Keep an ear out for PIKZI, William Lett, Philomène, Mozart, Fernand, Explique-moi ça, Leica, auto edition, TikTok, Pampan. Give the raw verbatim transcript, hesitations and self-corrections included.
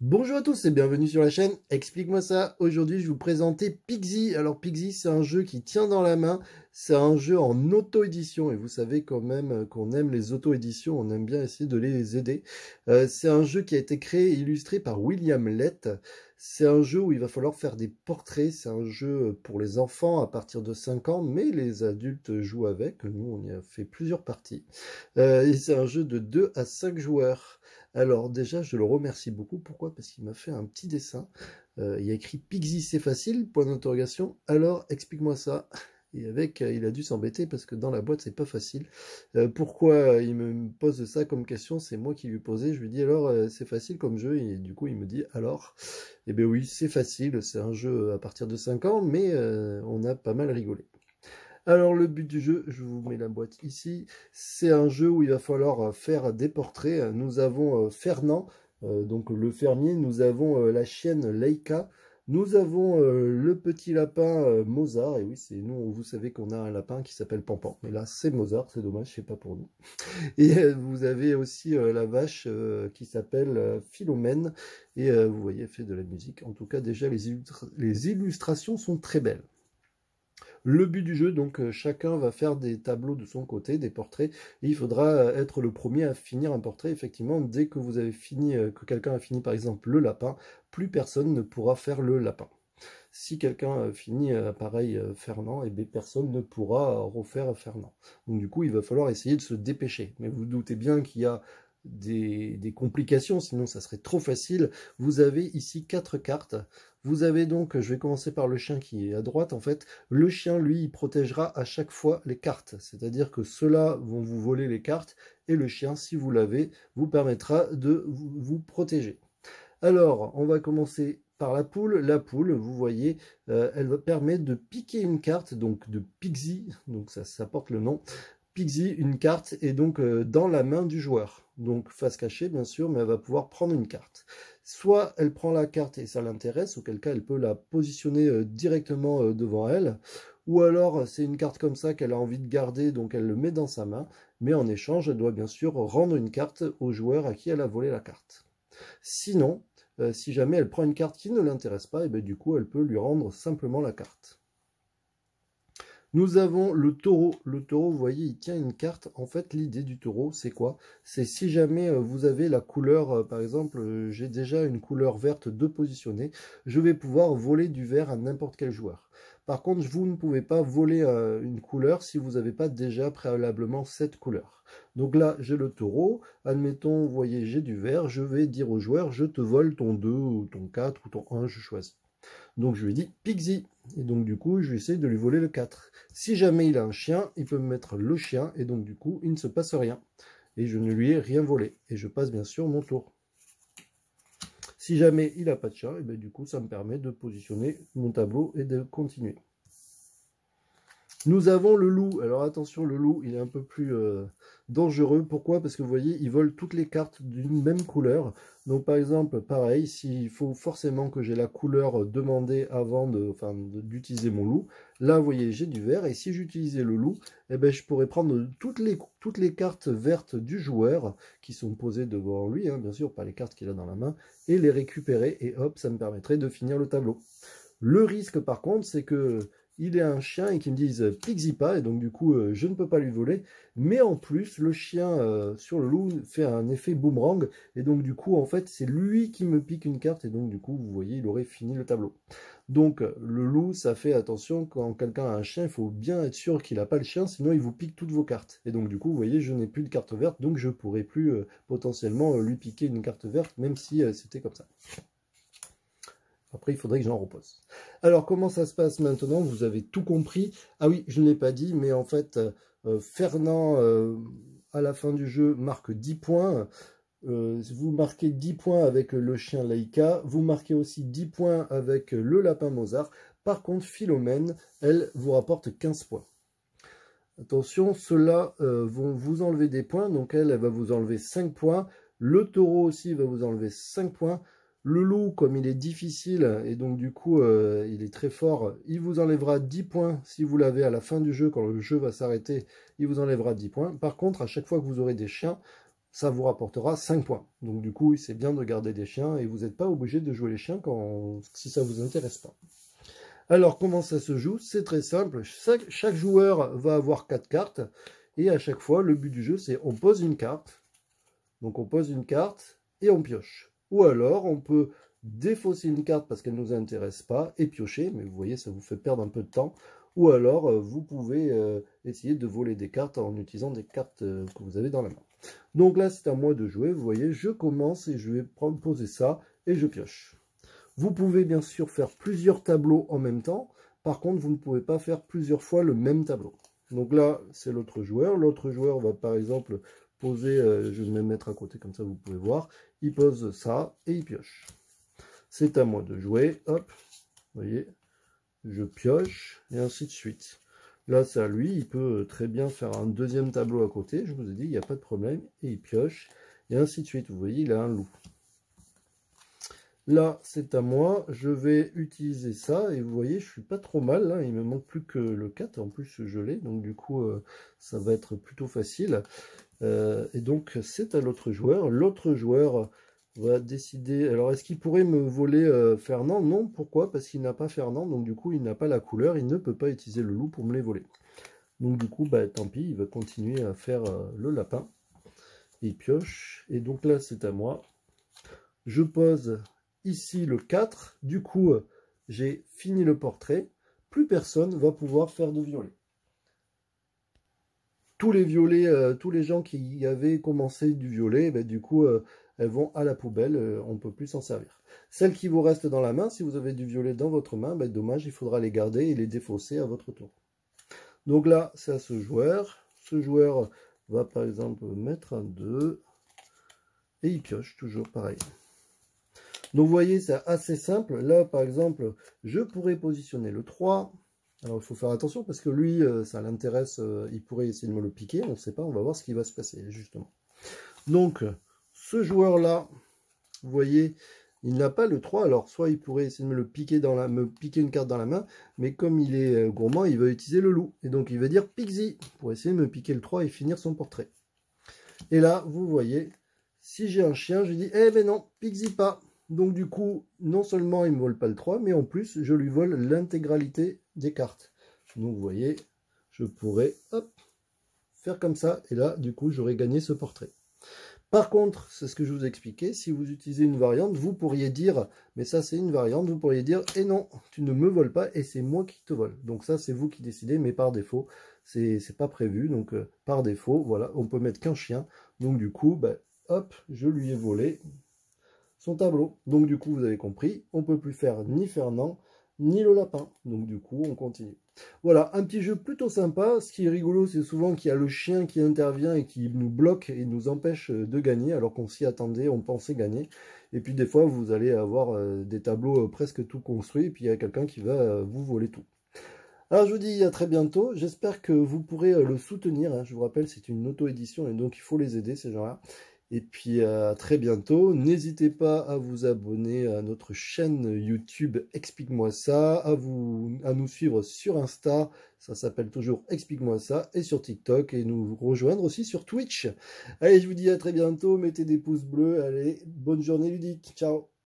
Bonjour à tous et bienvenue sur la chaîne Explique-moi ça. Aujourd'hui, je vais vous présenter PIKZI. Alors PIKZI, c'est un jeu qui tient dans la main. C'est un jeu en auto-édition et vous savez quand même qu'on aime les auto-éditions. On aime bien essayer de les aider. Euh, c'est un jeu qui a été créé et illustré par William Lett. C'est un jeu où il va falloir faire des portraits. C'est un jeu pour les enfants à partir de cinq ans, mais les adultes jouent avec. Nous, on y a fait plusieurs parties. Euh, et c'est un jeu de deux à cinq joueurs. Alors déjà, je le remercie beaucoup. Pourquoi? Parce qu'il m'a fait un petit dessin. Euh, il a écrit « PIKZI, c'est facile ?» Point d'interrogation. Alors, explique-moi ça. Et avec, il a dû s'embêter parce que dans la boîte, c'est pas facile. Euh, pourquoi il me pose ça comme question? C'est moi qui lui posais. Je lui dis alors, euh, c'est facile comme jeu. Et du coup, il me dit alors, eh bien oui, c'est facile. C'est un jeu à partir de cinq ans, mais euh, on a pas mal rigolé. Alors le but du jeu, je vous mets la boîte ici. C'est un jeu où il va falloir faire des portraits. Nous avons Fernand, euh, donc le fermier. Nous avons euh, la chienne Leica. Nous avons euh, le petit lapin euh, Mozart, et oui, c'est nous, vous savez qu'on a un lapin qui s'appelle Pampan, mais là c'est Mozart, c'est dommage, c'est pas pour nous. Et euh, vous avez aussi euh, la vache euh, qui s'appelle euh, Philomène, et euh, vous voyez, elle fait de la musique. En tout cas, déjà, les, illustra les illustrations sont très belles. Le but du jeu, donc euh, chacun va faire des tableaux de son côté, des portraits, et il faudra être le premier à finir un portrait. Effectivement, dès que vous avez fini, euh, que quelqu'un a fini par exemple le lapin, plus personne ne pourra faire le lapin. Si quelqu'un finit euh, pareil euh, Fernand, et eh bien personne ne pourra refaire Fernand. Donc du coup, il va falloir essayer de se dépêcher. Mais vous, vous doutez bien qu'il y a des, des complications, sinon ça serait trop facile. Vous avez ici quatre cartes. Vous avez donc, je vais commencer par le chien qui est à droite en fait, le chien lui il protégera à chaque fois les cartes, c'est-à-dire que ceux-là vont vous voler les cartes et le chien si vous l'avez vous permettra de vous protéger. Alors on va commencer par la poule. La poule, vous voyez, euh, elle va permettre de piquer une carte, donc de PIKZI, donc ça, ça porte le nom. PIKZI, une carte est donc euh, dans la main du joueur, donc face cachée bien sûr, mais elle va pouvoir prendre une carte. Soit elle prend la carte et ça l'intéresse, auquel cas elle peut la positionner euh, directement euh, devant elle, ou alors c'est une carte comme ça qu'elle a envie de garder, donc elle le met dans sa main, mais en échange elle doit bien sûr rendre une carte au joueur à qui elle a volé la carte. Sinon, euh, si jamais elle prend une carte qui ne l'intéresse pas, et bien du coup elle peut lui rendre simplement la carte. Nous avons le taureau. Le taureau, vous voyez, il tient une carte. En fait, l'idée du taureau, c'est quoi? C'est si jamais vous avez la couleur, par exemple, j'ai déjà une couleur verte de positionnée, je vais pouvoir voler du vert à n'importe quel joueur. Par contre, vous ne pouvez pas voler une couleur si vous n'avez pas déjà préalablement cette couleur. Donc là, j'ai le taureau. Admettons, vous voyez, j'ai du vert. Je vais dire au joueur, je te vole ton deux ou ton quatre ou ton un, je choisis. Donc je lui dis PIKZI, et donc du coup je vais essayer de lui voler le quatre. Si jamais il a un chien, il peut me mettre le chien, et donc du coup il ne se passe rien. Et je ne lui ai rien volé, et je passe bien sûr mon tour. Si jamais il n'a pas de chien, et bien du coup ça me permet de positionner mon tableau et de continuer. Nous avons le loup. Alors attention, le loup, il est un peu plus euh, dangereux. Pourquoi? Parce que vous voyez, il vole toutes les cartes d'une même couleur. Donc par exemple, pareil, s'il faut forcément que j'ai la couleur demandée avant de, enfin, d'utiliser mon loup. Là, vous voyez, j'ai du vert. Et si j'utilisais le loup, eh ben, je pourrais prendre toutes les, toutes les cartes vertes du joueur qui sont posées devant lui, hein, bien sûr, pas les cartes qu'il a dans la main, et les récupérer. Et hop, ça me permettrait de finir le tableau. Le risque, par contre, c'est que il est un chien et qui me disent PIKZI pas, et donc du coup euh, je ne peux pas lui voler, mais en plus le chien euh, sur le loup fait un effet boomerang, et donc du coup en fait c'est lui qui me pique une carte, et donc du coup vous voyez il aurait fini le tableau. Donc le loup, ça fait attention, quand quelqu'un a un chien il faut bien être sûr qu'il n'a pas le chien, sinon il vous pique toutes vos cartes, et donc du coup vous voyez je n'ai plus de carte verte, donc je pourrais plus euh, potentiellement lui piquer une carte verte, même si euh, c'était comme ça. Après, il faudrait que j'en repose. Alors, comment ça se passe maintenant? Vous avez tout compris. Ah oui, je ne l'ai pas dit, mais en fait, euh, Fernand, euh, à la fin du jeu, marque dix points. Euh, vous marquez dix points avec le chien Leica. Vous marquez aussi dix points avec le lapin Mozart. Par contre, Philomène, elle, vous rapporte quinze points. Attention, ceux-là euh, vont vous enlever des points. Donc, elle, elle va vous enlever cinq points. Le taureau aussi va vous enlever cinq points. Le loup, comme il est difficile et donc du coup euh, il est très fort, il vous enlèvera dix points si vous l'avez à la fin du jeu, quand le jeu va s'arrêter, il vous enlèvera dix points. Par contre, à chaque fois que vous aurez des chiens, ça vous rapportera cinq points. Donc du coup, c'est bien de garder des chiens, et vous n'êtes pas obligé de jouer les chiens quand, si ça ne vous intéresse pas. Alors, comment ça se joue? C'est très simple. Chaque, chaque joueur va avoir quatre cartes, et à chaque fois, le but du jeu, c'est on pose une carte. Donc on pose une carte, et on pioche. Ou alors, on peut défausser une carte parce qu'elle ne nous intéresse pas, et piocher, mais vous voyez, ça vous fait perdre un peu de temps. Ou alors, vous pouvez euh, essayer de voler des cartes en utilisant des cartes euh, que vous avez dans la main. Donc là, c'est à moi de jouer. Vous voyez, je commence et je vais prendre, poser ça et je pioche. Vous pouvez bien sûr faire plusieurs tableaux en même temps. Par contre, vous ne pouvez pas faire plusieurs fois le même tableau. Donc là, c'est l'autre joueur. L'autre joueur va par exemple poser, euh, je vais me mettre à côté comme ça, vous pouvez voir. Il pose ça et il pioche. C'est à moi de jouer. Hop, vous voyez. Je pioche, et ainsi de suite. Là, c'est à lui, il peut très bien faire un deuxième tableau à côté, je vous ai dit, il n'y a pas de problème, et il pioche, et ainsi de suite. Vous voyez, il a un loup. Là, c'est à moi, je vais utiliser ça, et vous voyez, je ne suis pas trop mal, hein. Il me manque plus que le quatre, en plus je l'ai, donc du coup, euh, ça va être plutôt facile. Euh, et donc, c'est à l'autre joueur. L'autre joueur va décider. Alors, est-ce qu'il pourrait me voler euh, Fernand? Non, pourquoi? Parce qu'il n'a pas Fernand, donc du coup, il n'a pas la couleur, il ne peut pas utiliser le loup pour me les voler. Donc du coup, bah, tant pis, il va continuer à faire euh, le lapin. Il pioche, et donc là, c'est à moi. Je pose ici le quatre, du coup, euh, j'ai fini le portrait, plus personne va pouvoir faire de violet. Tous les violets, euh, tous les gens qui avaient commencé du violet, bah, du coup, euh, elles vont à la poubelle, on ne peut plus s'en servir. Celles qui vous restent dans la main, si vous avez du violet dans votre main, ben dommage, il faudra les garder et les défausser à votre tour. Donc là, c'est à ce joueur. Ce joueur va par exemple mettre un deux, et il pioche, toujours pareil. Donc vous voyez, c'est assez simple. Là, par exemple, je pourrais positionner le trois. Alors il faut faire attention, parce que lui, ça l'intéresse, il pourrait essayer de me le piquer, on ne sait pas, on va voir ce qui va se passer, justement. Donc, ce joueur-là, vous voyez, il n'a pas le trois, alors soit il pourrait essayer de me, le piquer dans la, me piquer une carte dans la main, mais comme il est gourmand, il va utiliser le loup. Et donc il va dire PIKZI pour essayer de me piquer le trois et finir son portrait. Et là, vous voyez, si j'ai un chien, je dis « Eh ben non, PIKZI pas !» Donc du coup, non seulement il ne me vole pas le trois, mais en plus, je lui vole l'intégralité des cartes. Donc vous voyez, je pourrais hop, faire comme ça, et là, du coup, j'aurais gagné ce portrait. Par contre, c'est ce que je vous ai expliqué, si vous utilisez une variante, vous pourriez dire, mais ça c'est une variante, vous pourriez dire, eh non, tu ne me voles pas et c'est moi qui te vole. Donc ça c'est vous qui décidez, mais par défaut, c'est pas prévu, donc euh, par défaut, voilà, on peut mettre qu'un chien. Donc du coup, bah, hop, je lui ai volé son tableau. Donc du coup, vous avez compris, on ne peut plus faire ni Fernand, ni le lapin. Donc du coup, on continue. Voilà, un petit jeu plutôt sympa. Ce qui est rigolo, c'est souvent qu'il y a le chien qui intervient et qui nous bloque et nous empêche de gagner, alors qu'on s'y attendait, on pensait gagner. Et puis des fois, vous allez avoir des tableaux presque tout construits, et puis il y a quelqu'un qui va vous voler tout. Alors je vous dis à très bientôt, j'espère que vous pourrez le soutenir. Je vous rappelle, c'est une auto-édition, et donc il faut les aider, ces gens-là. Et puis à très bientôt, n'hésitez pas à vous abonner à notre chaîne YouTube Explique-moi ça, à, vous, à nous suivre sur Insta, ça s'appelle toujours Explique-moi ça, et sur TikTok, et nous rejoindre aussi sur Twitch. Allez, je vous dis à très bientôt, mettez des pouces bleus, allez, bonne journée ludique, ciao.